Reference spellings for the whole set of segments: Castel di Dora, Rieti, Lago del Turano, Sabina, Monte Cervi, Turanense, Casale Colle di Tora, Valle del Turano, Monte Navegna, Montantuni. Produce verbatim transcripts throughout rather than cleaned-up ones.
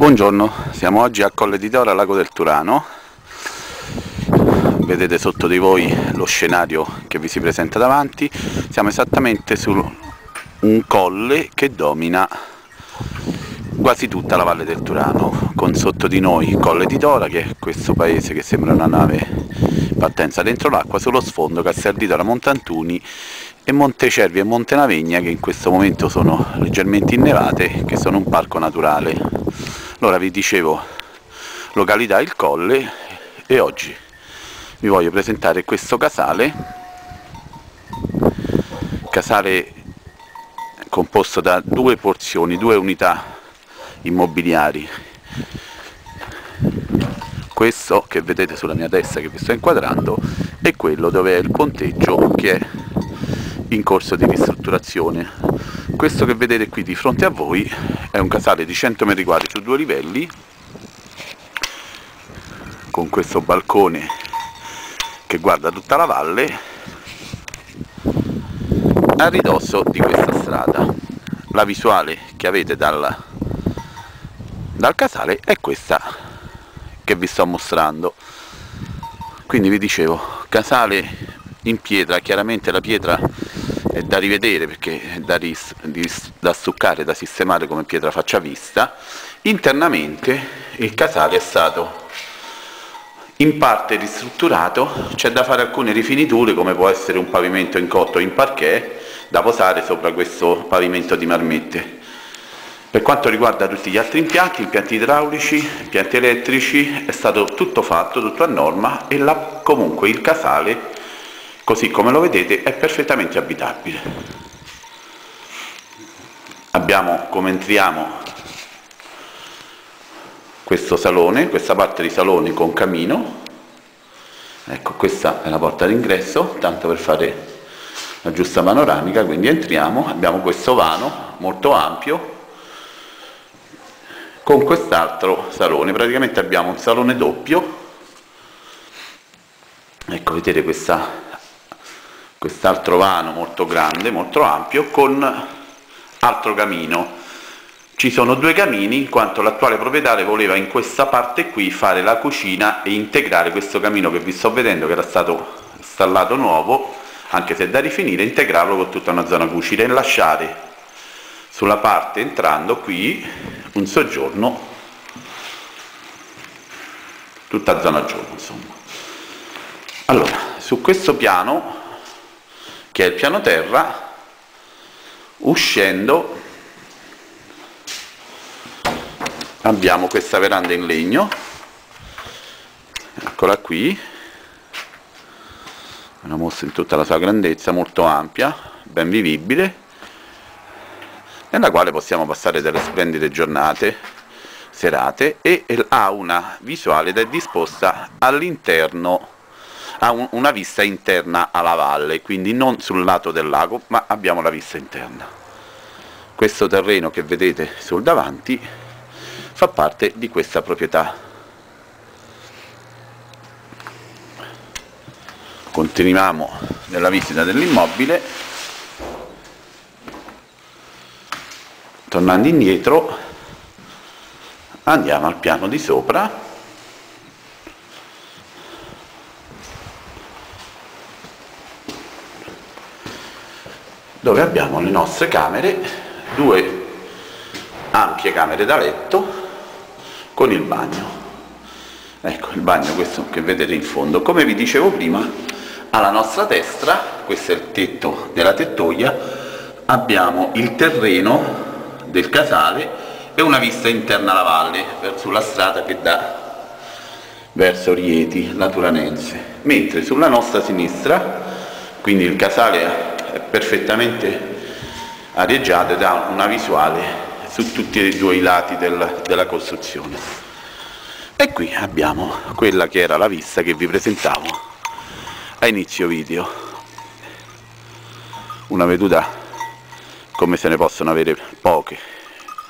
Buongiorno, siamo oggi a Colle di Tora, Lago del Turano. Vedete sotto di voi lo scenario che vi si presenta davanti. Siamo esattamente su un colle che domina quasi tutta la Valle del Turano, con sotto di noi Colle di Tora, che è questo paese che sembra una nave partenza dentro l'acqua, sullo sfondo Castel di Dora, Montantuni e Monte Cervi e Monte Navegna, che in questo momento sono leggermente innevate, che sono un parco naturale. Allora, vi dicevo, località il Colle, e oggi vi voglio presentare questo casale, casale composto da due porzioni, due unità immobiliari. Questo che vedete sulla mia testa, che vi sto inquadrando, è quello dove è il ponteggio che è in corso di ristrutturazione. Questo che vedete qui di fronte a voi è un casale di cento metri quadri su due livelli, con questo balcone che guarda tutta la valle, a ridosso di questa strada. La visuale che avete dal, dal casale è questa che vi sto mostrando. Quindi vi dicevo, casale in pietra, chiaramente la pietra è da rivedere perché è da, ris, ris, da stuccare, da sistemare come pietra faccia vista. Internamente il casale è stato in parte ristrutturato, c'è da fare alcune rifiniture, come può essere un pavimento in cotto in parquet da posare sopra questo pavimento di marmette. Per quanto riguarda tutti gli altri impianti, impianti idraulici, impianti elettrici, è stato tutto fatto, tutto a norma, e la, comunque il casale, così come lo vedete, è perfettamente abitabile. Abbiamo, come entriamo, questo salone, questa parte di salone con camino. Ecco, questa è la porta d'ingresso, tanto per fare la giusta panoramica. Quindi entriamo, abbiamo questo vano molto ampio con quest'altro salone, praticamente abbiamo un salone doppio. Ecco, vedete questa... quest'altro vano molto grande, molto ampio, con altro camino. Ci sono due camini, in quanto l'attuale proprietario voleva in questa parte qui fare la cucina e integrare questo camino che vi sto vedendo, che era stato installato nuovo, anche se è da rifinire, integrarlo con tutta una zona cucina e lasciare sulla parte, entrando qui, un soggiorno, tutta zona giorno, insomma. Allora, su questo piano, che è il piano terra, uscendo abbiamo questa veranda in legno, eccola qui, una mostra in tutta la sua grandezza, molto ampia, ben vivibile, nella quale possiamo passare delle splendide giornate, serate, e ha una visuale ed è disposta all'interno, ha un, una vista interna alla valle, quindi non sul lato del lago, ma abbiamo la vista interna. Questo terreno che vedete sul davanti fa parte di questa proprietà. Continuiamo nella visita dell'immobile, tornando indietro andiamo al piano di sopra. Dove abbiamo le nostre camere, due ampie camere da letto con il bagno. Ecco il bagno, questo che vedete in fondo. Come vi dicevo prima, alla nostra destra, questo è il tetto della tettoia, abbiamo il terreno del casale e una vista interna alla valle, sulla strada che dà verso Rieti, la Turanense. Mentre sulla nostra sinistra, quindi il casale è perfettamente arieggiato ed ha una visuale su tutti e due i lati del, della costruzione. E qui abbiamo quella che era la vista che vi presentavo a inizio video, una veduta come se ne possono avere poche,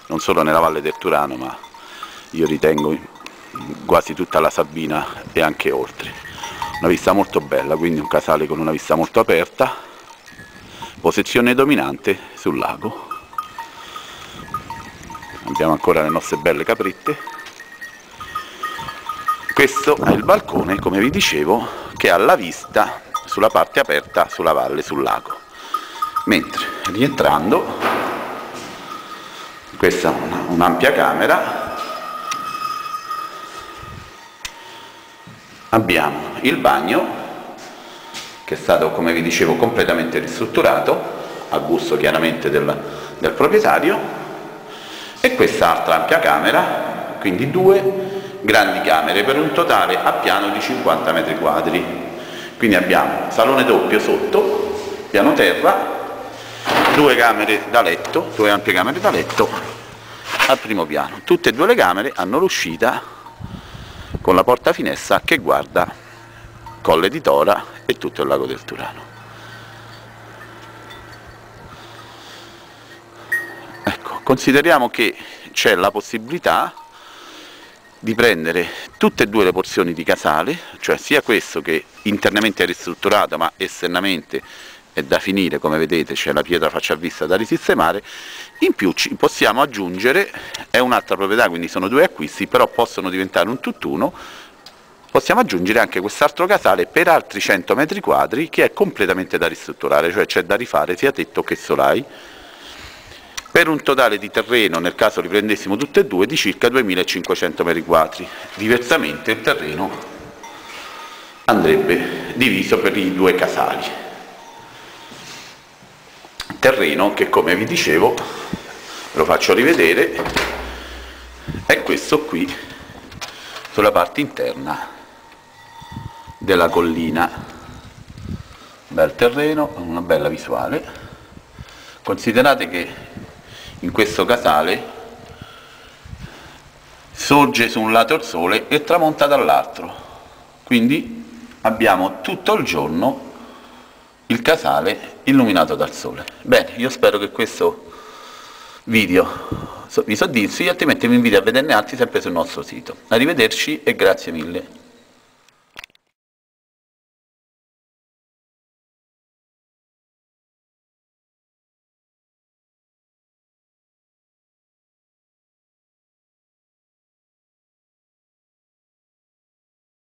non solo nella Valle del Turano, ma io ritengo quasi tutta la Sabina e anche oltre. Una vista molto bella, quindi un casale con una vista molto aperta, posizione dominante sul lago. Vediamo ancora le nostre belle caprette. Questo è il balcone, come vi dicevo, che ha la vista sulla parte aperta, sulla valle, sul lago. Mentre rientrando, questa è un'ampia camera, abbiamo il bagno che è stato, come vi dicevo, completamente ristrutturato a gusto chiaramente del, del proprietario, e questa altra ampia camera, quindi due grandi camere per un totale a piano di cinquanta metri quadri. Quindi abbiamo salone doppio sotto, piano terra, due camere da letto, due ampie camere da letto al primo piano. Tutte e due le camere hanno l'uscita con la porta finestra che guarda Colle di Tora e tutto il Lago del Turano. Ecco, consideriamo che c'è la possibilità di prendere tutte e due le porzioni di Casale, cioè sia questo che internamente è ristrutturato ma esternamente è da finire, come vedete c'è la pietra faccia a vista da risistemare. In più ci possiamo aggiungere, è un'altra proprietà, quindi sono due acquisti, però possono diventare un tutt'uno, possiamo aggiungere anche quest'altro casale per altri cento metri quadri che è completamente da ristrutturare, cioè c'è da rifare sia tetto che solai, per un totale di terreno, nel caso li prendessimo tutte e due, di circa duemilacinquecento metri quadri. Diversamente il terreno andrebbe diviso per i due casali. Terreno che, come vi dicevo, lo faccio rivedere, è questo qui sulla parte interna della collina. Bel terreno, una bella visuale. Considerate che in questo casale sorge su un lato il sole e tramonta dall'altro, quindi abbiamo tutto il giorno il casale illuminato dal sole. Bene, io spero che questo video vi soddisfi, altrimenti vi invito a vederne altri sempre sul nostro sito. Arrivederci e grazie mille.